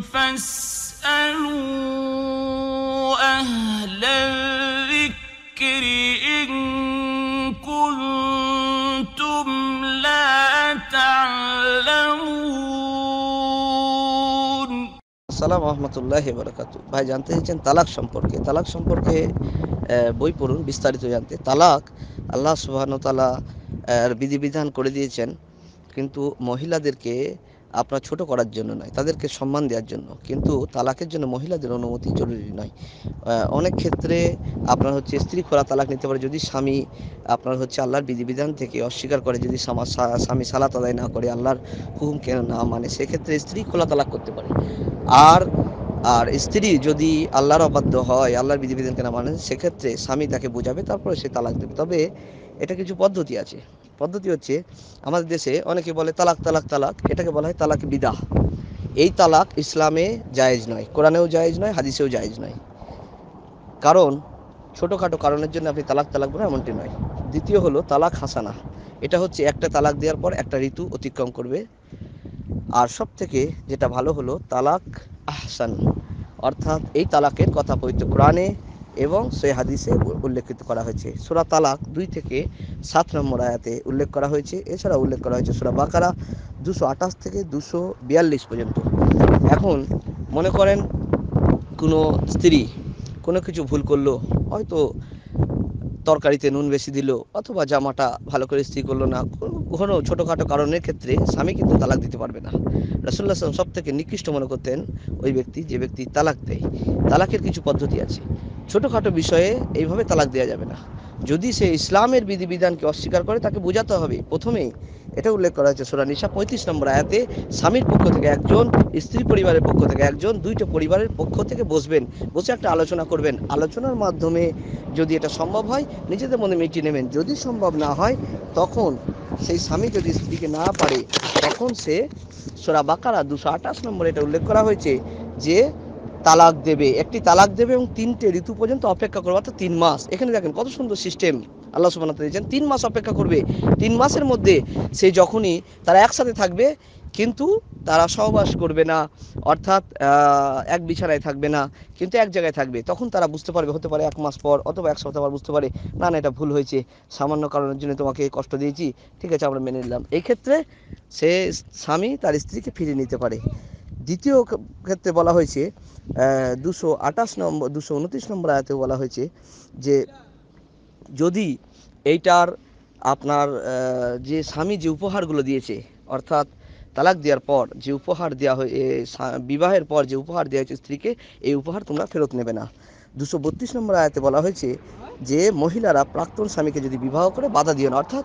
فاسألوا أهل الذكر إن كنتم لا تعلمون السلام ورحمة الله وبركاته ভাই জানতে চাইছেন তালাক সম্পর্কে বই পড়ুন বিস্তারিত জানতে। তালাক আল্লাহ সুবহানাহু তাআলা বিধিবিধান করে দিয়েছেন, কিন্তু মহিলাদেরকে আপনার ছোট করার জন্য নয়, তাদেরকে সম্মান দেওয়ার জন্য। কিন্তু তালাকের জন্য মহিলাদের অনুমতি জরুরি নয়। অনেক ক্ষেত্রে আপনার হচ্ছে স্ত্রী খোলা তালাক নিতে পারে যদি স্বামী আপনার হচ্ছে আল্লাহর বিধিবিধান থেকে অস্বীকার করে, যদি স্বামী সালাত আদায় না করে, আল্লাহর হুকুম কেন না মানে, সেক্ষেত্রে স্ত্রী খোলা তালাক করতে পারে। আর স্ত্রী যদি আল্লাহর অবাধ্য হয়, আল্লাহর বিধিবিধানকে না মানে, সেক্ষেত্রে স্বামী তাকে বোঝাবে, তারপরে সে তালাক দেবে। তবে এটা কিছু পদ্ধতি আছে। পদ্ধতি হচ্ছে আমাদের দেশে অনেকে বলে তালাক, এটাকে বলা হয় তালাক বিদাহ। এই তালাক ইসলামে জায়েজ নয়, কোরআনেও জায়েজ নয়, হাদিসেও জায়েজ নয়। কারণ ছোটোখাটো কারণের জন্য আপনি তালাক বলেন এমনটি নয়। দ্বিতীয় হলো তালাক হাসানা, এটা হচ্ছে একটা তালাক দেওয়ার পর একটা ঋতু অতিক্রম করবে। আর সব থেকে যেটা ভালো হলো তালাক আহসান, অর্থাৎ এই তালাকের কথা পবিত্র কোরআনে এবং সহিহ হাদিসে উল্লেখিত করা হয়েছে। সূরা তালাক 2-7 নম্বর আয়াতে উল্লেখ করা হয়েছে। এছাড়া উল্লেখ করা হয়েছে সূরা বাকারা 228 থেকে 242 পর্যন্ত। এখন মনে করেন কোনো স্ত্রী কোনো কিছু ভুল করলো, হয়তো তরকারিতে নুন বেশি দিল অথবা জামাটা ভালো করে ইস্ত্রি করলো না, কোনো ছোটোখাটো কারণের ক্ষেত্রে স্বামী কিন্তু তালাক দিতে পারবে না। রাসূলুল্লাহ সাল্লাল্লাহু আলাইহি ওয়াসাল্লাম সব থেকে নিকৃষ্ট মনে করতেন ওই ব্যক্তি, যে ব্যক্তি তালাক দেয়। তালাকের কিছু পদ্ধতি আছে, ছোটোখাটো বিষয়ে এইভাবে তালাক দেওয়া যাবে না। যদি সে ইসলামের বিধিবিধানকে অস্বীকার করে তাকে বোঝাতে হবে। প্রথমেই এটা উল্লেখ করা হয়েছে সূরা নিসা 35 নম্বর আয়াতে, স্বামীর পক্ষ থেকে একজন, স্ত্রী পরিবারের পক্ষ থেকে একজন, দুইটা পরিবারের পক্ষ থেকে বসে একটা আলোচনা করবেন। আলোচনার মাধ্যমে যদি এটা সম্ভব হয় নিজেদের মধ্যে মিটিয়ে নেবেন। যদি সম্ভব না হয়, তখন সেই স্বামী যদি স্ত্রীকে না পারে, তখন সে সূরা বাকারা 228 নম্বরে এটা উল্লেখ করা হয়েছে যে তালাক দেবে, একটি তালাক দেবে এবং 3টে ঋতু পর্যন্ত অপেক্ষা করবে, অর্থাৎ 3 মাস। এখানে দেখেন কত সুন্দর সিস্টেম আল্লাহ সুবহানাহু ওয়া তাআলা দিয়েছেন। 3 মাস অপেক্ষা করবে, 3 মাসের মধ্যে সে যখনই তারা একসাথে থাকবে, কিন্তু তারা সহবাস করবে না, অর্থাৎ এক বিছানায় থাকবে না, কিন্তু এক জায়গায় থাকবে। তখন তারা বুঝতে পারবে, হতে পারে 1 মাস পর অথবা 1 সপ্তাহ পর বুঝতে পারে, না এটা ভুল হয়েছে, সামান্য কারণের জন্য তোমাকে কষ্ট দিয়েছি, ঠিক আছে আমরা মেনে নিলাম। এই ক্ষেত্রে সে স্বামী তার স্ত্রীকে ফিরিয়ে নিতে পারে। দ্বিতীয় ক্ষেত্রে বলা হয়েছে 229 নম্বর আয়াতে বলা হয়েছে যে যদি এইটার আপনার যে স্বামী যে উপহারগুলো দিয়েছে, অর্থাৎ তালাক দেওয়ার পর যে উপহার দেওয়া হয়, বিবাহের পর যে উপহার দেওয়া হয়েছে স্ত্রীকে, এই উপহার তোমরা ফেরত নেবে না। 232 নম্বর আয়াতে বলা হয়েছে যে মহিলারা প্রাক্তন স্বামীকে যদি বিবাহ করে বাধা দিও না, অর্থাৎ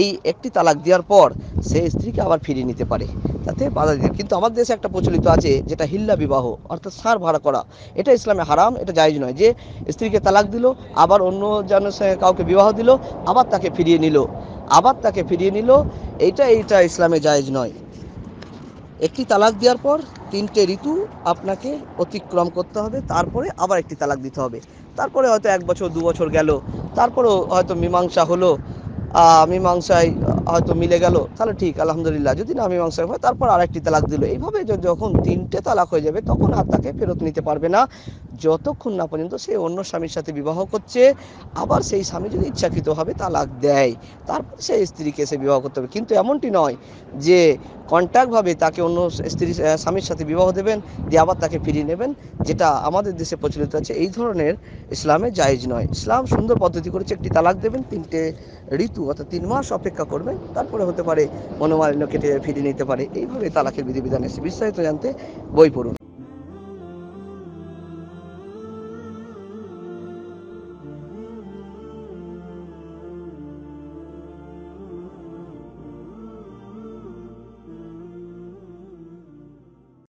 এই একটি তালাক দেওয়ার পর সে স্ত্রীকে আবার ফিরিয়ে নিতে পারে, তাতে বাধা দিন। কিন্তু আমাদের দেশে একটা প্রচলিত আছে যেটা হিল্লা বিবাহ, অর্থাৎ সার ভাড়া করা। এটা ইসলামে হারাম, এটা জায়েজ নয়। যে স্ত্রীকে তালাক দিল, আবার অন্য জনের সঙ্গে কাউকে বিবাহ দিল, আবার তাকে ফিরিয়ে নিল, এইটা ইসলামে জায়েজ নয়। একটি তালাক দেওয়ার পর 3টে ঋতু আপনাকে অতিক্রম করতে হবে, তারপরে আবার একটি তালাক দিতে হবে। তারপরে হয়তো 1 বছর 2 বছর গেল, তারপরেও হয়তো মীমাংসা হলো, মীমাংসায় হয়তো মিলে গেল, তাহলে ঠিক আলহামদুলিল্লাহ। যদি না মীমাংসায় হয়, তারপর আরেকটি তালাক দিল। এইভাবে যখন 3টে তালাক হয়ে যাবে, তখন আর তাকে ফেরত নিতে পারবে না, যতক্ষণ না পর্যন্ত সে অন্য স্বামীর সাথে বিবাহ করছে। আবার সেই স্বামী যদি ইচ্ছাকৃতভাবে তালাক দেয়, তারপর সেই স্ত্রীকে সে বিবাহ করতে হবে। কিন্তু এমনটি নয় যে কন্ট্রাক্টভাবে তাকে অন্য স্বামীর সাথে বিবাহ দেবেন, দিয়ে আবার তাকে ফিরিয়ে নেবেন, যেটা আমাদের দেশে প্রচলিত আছে। এই ধরনের ইসলামে জায়েজ নয়। ইসলাম সুন্দর পদ্ধতি করেছে, একটি তালাক দেবেন, 3টে ঋতু অর্থাৎ 3 মাস অপেক্ষা করবেন, তারপরে হতে পারে মনোমালিন্য কেটে ফিরিয়ে নিতে পারে। এইভাবে তালাকের বিধিবিধান এসে। বিস্তারিত জানতে বই পড়ুন।